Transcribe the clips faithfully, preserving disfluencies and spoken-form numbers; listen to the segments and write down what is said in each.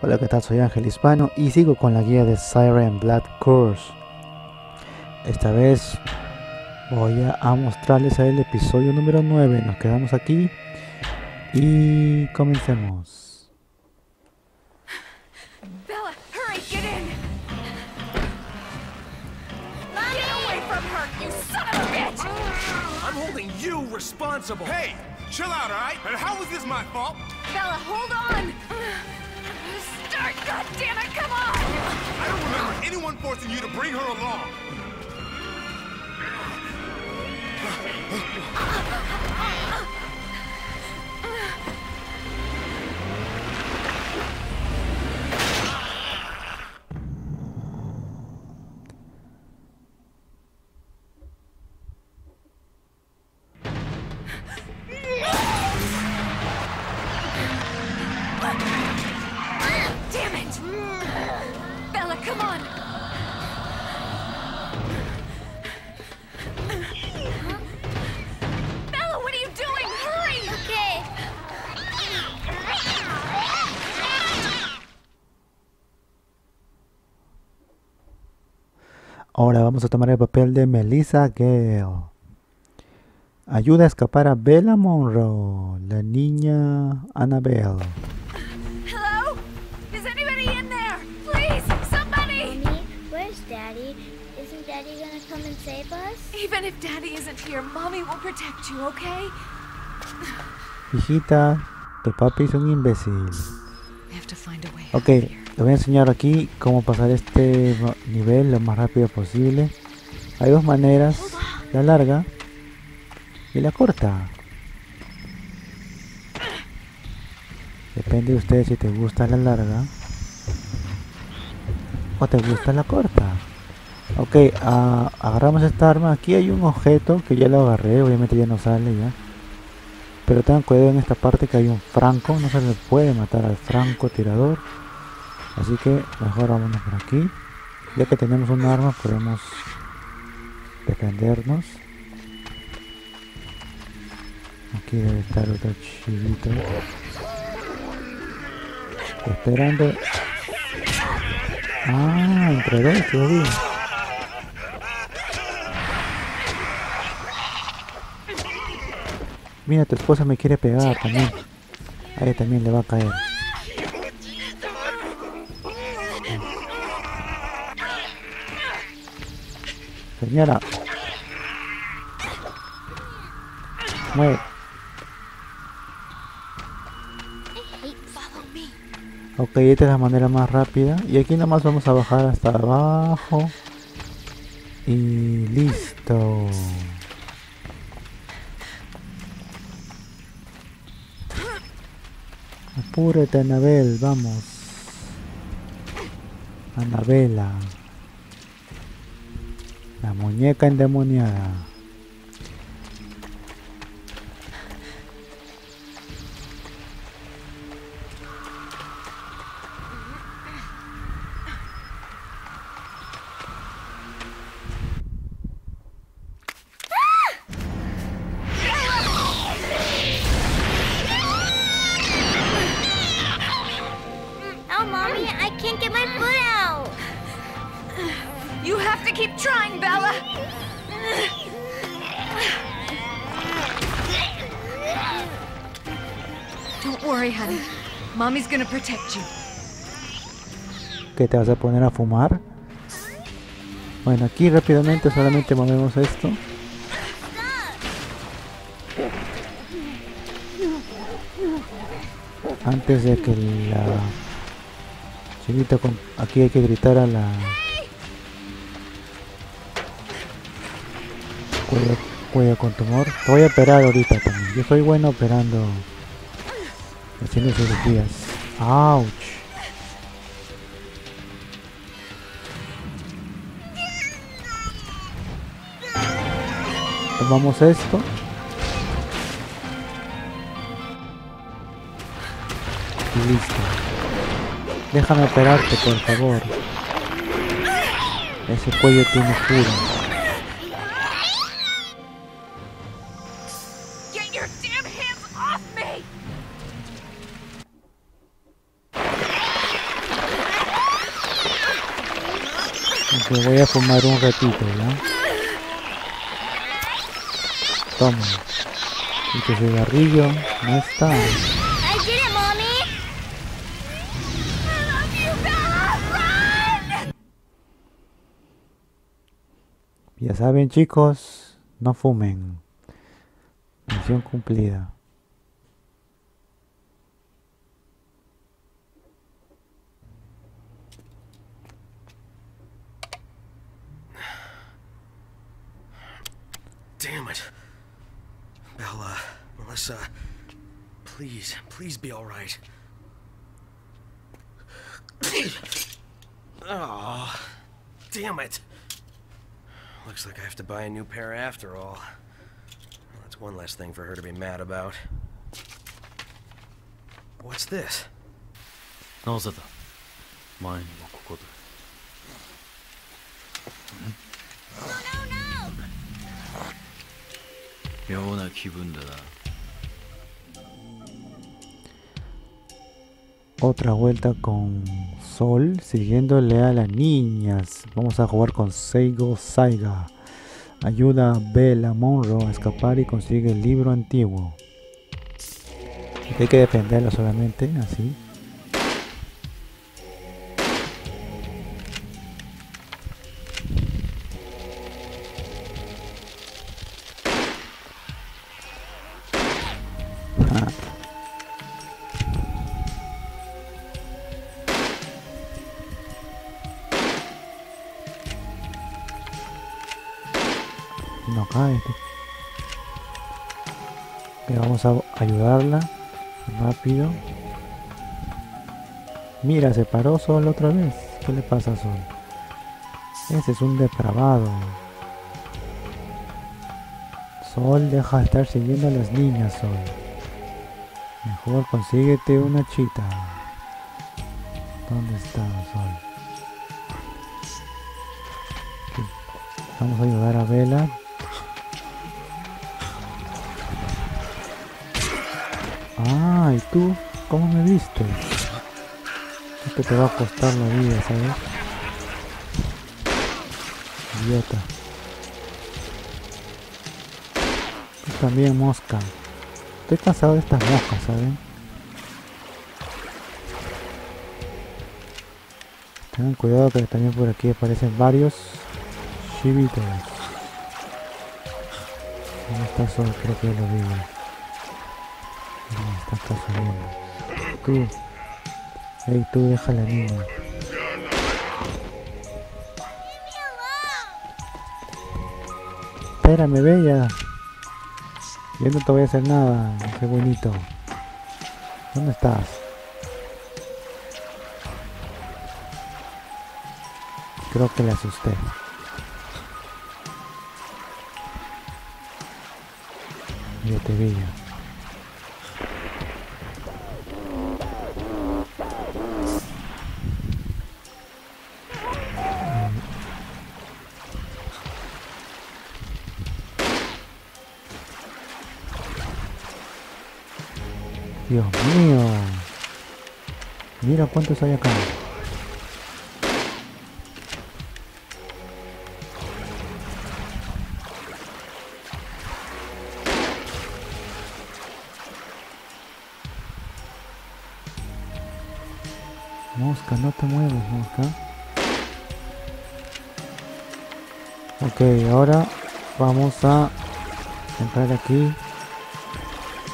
Hola, ¿qué tal? Soy Ángel Hispano y sigo con la guía de Siren Blood Curse. Esta vez voy a mostrarles el episodio número nueve. Nos quedamos aquí y comencemos. You responsible. Hey, chill out, all right? And how is this my fault? Bella, hold on. Start, goddammit, come on! I don't remember anyone forcing you to bring her along. Ahora vamos a tomar el papel de Melissa Gale. Ayuda a escapar a Bella Monroe, la niña Annabelle. Hello? Is anybody in there? Please, somebody! Mommy, where's Daddy? Isn't Daddy gonna come and save us? Even if Daddy isn't here, Mommy will protect you, okay? Hijita, tu papi es un imbécil. Ok. Te voy a enseñar aquí cómo pasar este nivel lo más rápido posible. Hay dos maneras, la larga y la corta. Depende de ustedes si te gusta la larga o te gusta la corta. Ok, a, agarramos esta arma. Aquí hay un objeto que ya lo agarré, obviamente ya no sale ya. Pero tengan cuidado en esta parte que hay un franco, no se le puede matar al francotirador. Así que mejor vámonos por aquí. Ya que tenemos un arma podemos defendernos. Aquí debe estar otro chivito esperando. Ah, entre dos todavía. Mira, tu esposa me quiere pegar también. A ella también le va a caer. Señora, mueve. Ok, esta es la manera más rápida. Y aquí nomás vamos a bajar hasta abajo. Y listo. Apúrate, Annabelle, vamos. Annabella. La muñeca endemoniada. Oh, Mommy, I can't get my foot out. You have to keep trying, Bella. Don't worry, honey. Mommy's gonna protect you. ¿Qué te vas a poner a fumar? Bueno, aquí rápidamente solamente movemos esto. Antes de que la chiquita con... aquí hay que gritar a la Cuida, cuida con tumor. Te voy a operar ahorita también. Yo soy bueno operando, haciendo cirugías. ¡Auch! Tomamos esto. Y listo. Déjame operarte, por favor. Ese cuello tiene cura. me voy a fumar un ratito, ¿ya? Toma. Y tu cigarrillo. No está. Ya saben, chicos, no fumen. Misión cumplida. Damn it. Bella, Melissa, please, please be all right. Oh, damn it. Looks like I have to buy a new pair after all. Well, that's one less thing for her to be mad about. What's this? Mine. Otra vuelta con Sol, siguiéndole a las niñas. Vamos a jugar con Seigo Saiga. Ayuda a Bella Monroe a escapar y consigue el libro antiguo. Hay que defenderla solamente, así. No cae. Okay, vamos a ayudarla rápido. Mira, se paró Sol otra vez. ¿Qué le pasa a Sol? Ese es un depravado. Sol, deja de estar siguiendo a las niñas, Sol. Mejor consíguete una chita. ¿Dónde está Sol? Okay. Vamos a ayudar a Bella. Ah, ¿y tú? ¿Cómo me viste? Esto te va a costar la vida, ¿sabes? Idiota. Tú también, mosca. Estoy cansado de estas moscas, ¿sabes? Tengan cuidado que también por aquí aparecen varios chivitos. ¿Dónde está Sol? Creo que lo digo. Estás casualmente. Tú. Ey, tú, deja a la niña. Espérame, Bella. Yo no te voy a hacer nada. Qué bonito. ¿Dónde estás? Creo que la asusté. Yo te vi ya. Dios mío, mira cuántos hay acá. Mosca, no te muevas, mosca. Ok, ahora vamos a entrar aquí.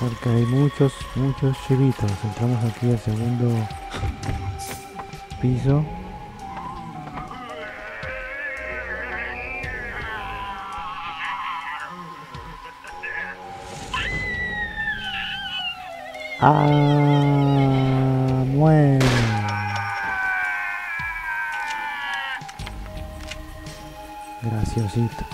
Porque hay muchos, muchos chivitos. Entramos aquí al segundo piso. Ah, muere. Graciosito.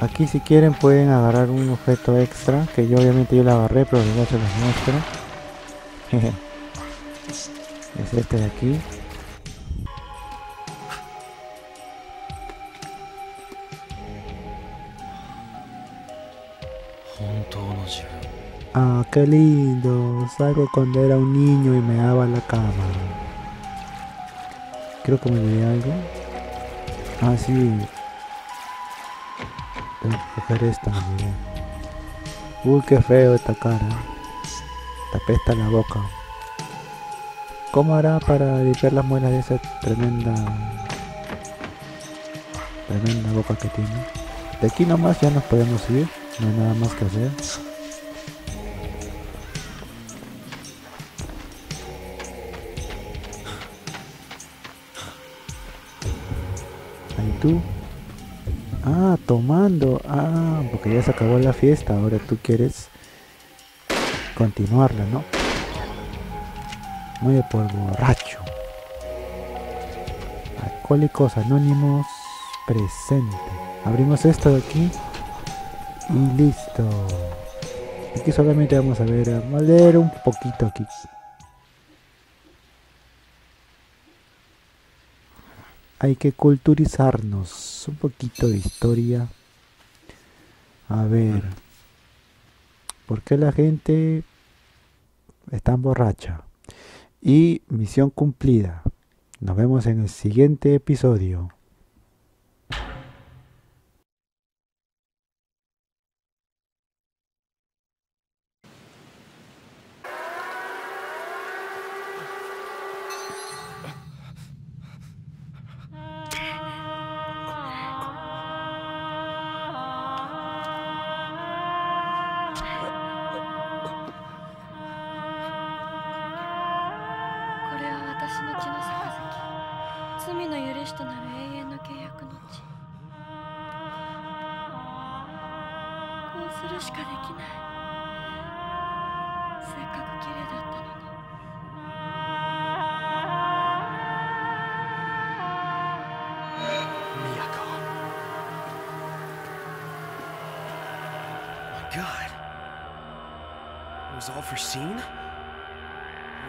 Aquí si quieren pueden agarrar un objeto extra, que yo obviamente yo lo agarré, pero no se los muestro. Es este de aquí. Ah, qué lindo. Salgo cuando era un niño y me daba la cama. Creo que me olvidé algo. Ah, sí. Tengo que coger esta, mira. Uy, qué feo esta cara. Te apesta la boca. ¿Cómo hará para limpiar las muelas de esa tremenda... tremenda boca que tiene? De aquí nomás ya nos podemos ir. No hay nada más que hacer. Ahí tú. Ah, tomando. Ah, porque ya se acabó la fiesta. Ahora tú quieres continuarla, ¿no? Muy por borracho. Alcohólicos Anónimos presente. Abrimos esto de aquí. Y listo. Aquí solamente vamos a ver, vamos a leer un poquito aquí. Hay que culturizarnos un poquito de historia. A ver, ¿por qué la gente está borracha? Y misión cumplida. Nos vemos en el siguiente episodio. God, it was all foreseen? There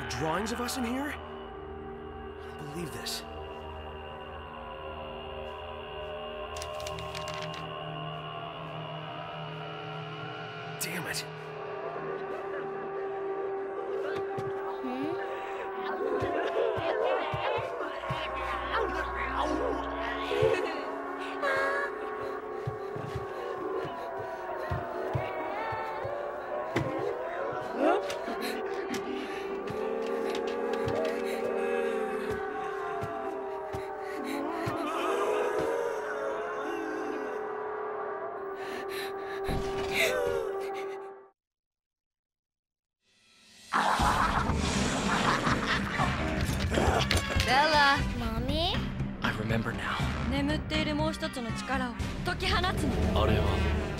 were drawings of us in here? I don't believe this. Damn it.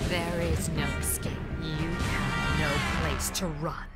There is no escape. You have no place to run.